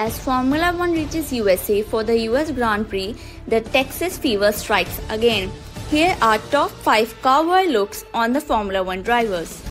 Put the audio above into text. As Formula 1 reaches USA for the US Grand Prix, the Texas fever strikes again. Here are top 5 cowboy looks on the Formula 1 drivers.